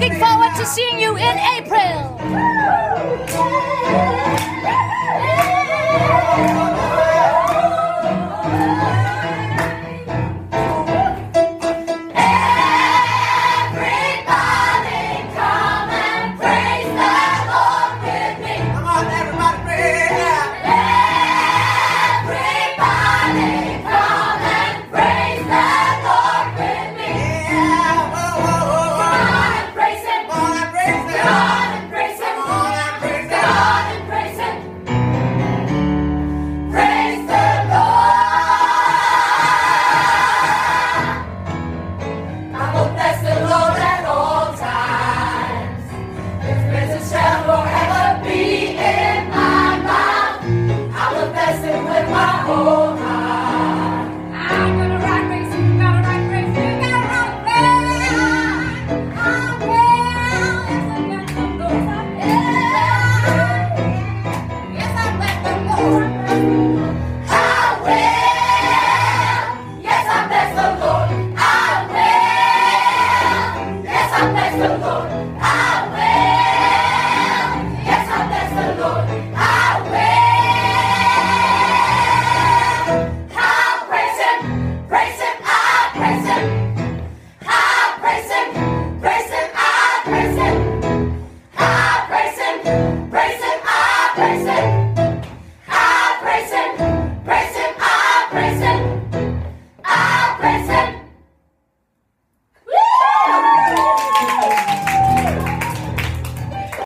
Looking forward to seeing you in April. I praise Him.